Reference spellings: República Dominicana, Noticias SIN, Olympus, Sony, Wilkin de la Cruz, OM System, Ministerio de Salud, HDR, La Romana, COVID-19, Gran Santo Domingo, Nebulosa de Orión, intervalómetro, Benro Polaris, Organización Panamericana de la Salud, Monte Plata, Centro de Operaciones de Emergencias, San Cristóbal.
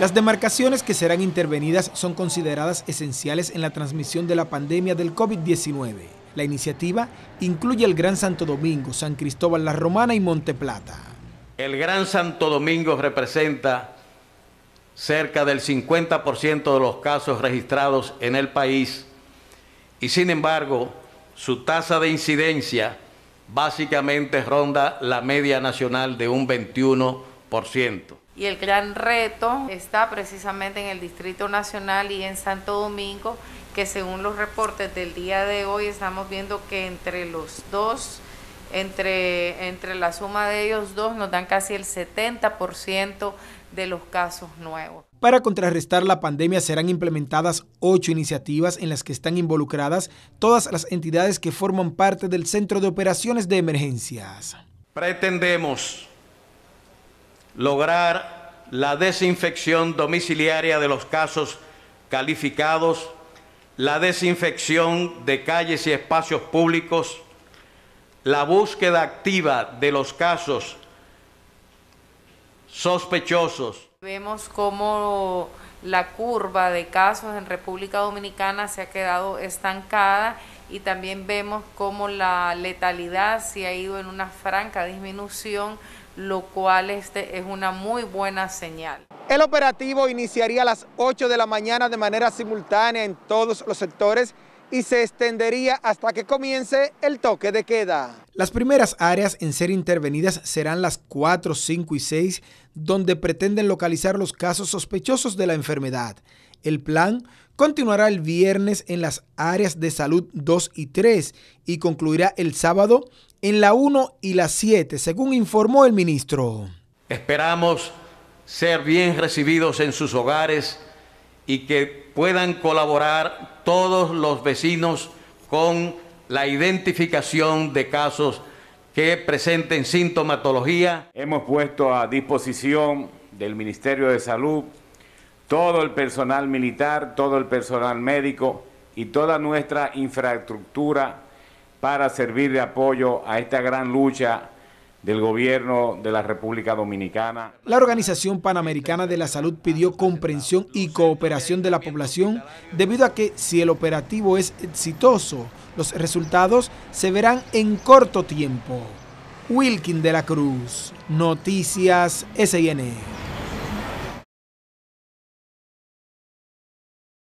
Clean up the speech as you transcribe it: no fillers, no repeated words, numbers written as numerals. Las demarcaciones que serán intervenidas son consideradas esenciales en la transmisión de la pandemia del COVID-19. La iniciativa incluye el Gran Santo Domingo, San Cristóbal, La Romana y Monte Plata. El Gran Santo Domingo representa cerca del 50% de los casos registrados en el país y, sin embargo, su tasa de incidencia básicamente ronda la media nacional de un 21%. Y el gran reto está precisamente en el Distrito Nacional y en Santo Domingo, que según los reportes del día de hoy estamos viendo que entre los dos, entre la suma de ellos dos, nos dan casi el 70% de los casos nuevos. Para contrarrestar la pandemia serán implementadas 8 iniciativas en las que están involucradas todas las entidades que forman parte del Centro de Operaciones de Emergencias. Pretendemos lograr la desinfección domiciliaria de los casos calificados, la desinfección de calles y espacios públicos, la búsqueda activa de los casos sospechosos. Vemos cómo la curva de casos en República Dominicana se ha quedado estancada y también vemos cómo la letalidad se ha ido en una franca disminución, lo cual es una muy buena señal. El operativo iniciaría a las 8 de la mañana de manera simultánea en todos los sectores y se extendería hasta que comience el toque de queda. Las primeras áreas en ser intervenidas serán las 4, 5 y 6, donde pretenden localizar los casos sospechosos de la enfermedad. El plan continuará el viernes en las áreas de salud 2 y 3 y concluirá el sábado en la 1 y la 7, según informó el ministro. Esperamos ser bien recibidos en sus hogares y que puedan colaborar todos los vecinos con la identificación de casos que presenten sintomatología. Hemos puesto a disposición del Ministerio de Salud todo el personal militar, todo el personal médico y toda nuestra infraestructura para servir de apoyo a esta gran lucha del gobierno de la República Dominicana. La Organización Panamericana de la Salud pidió comprensión y cooperación de la población debido a que si el operativo es exitoso, los resultados se verán en corto tiempo. Wilkin de la Cruz, Noticias SIN.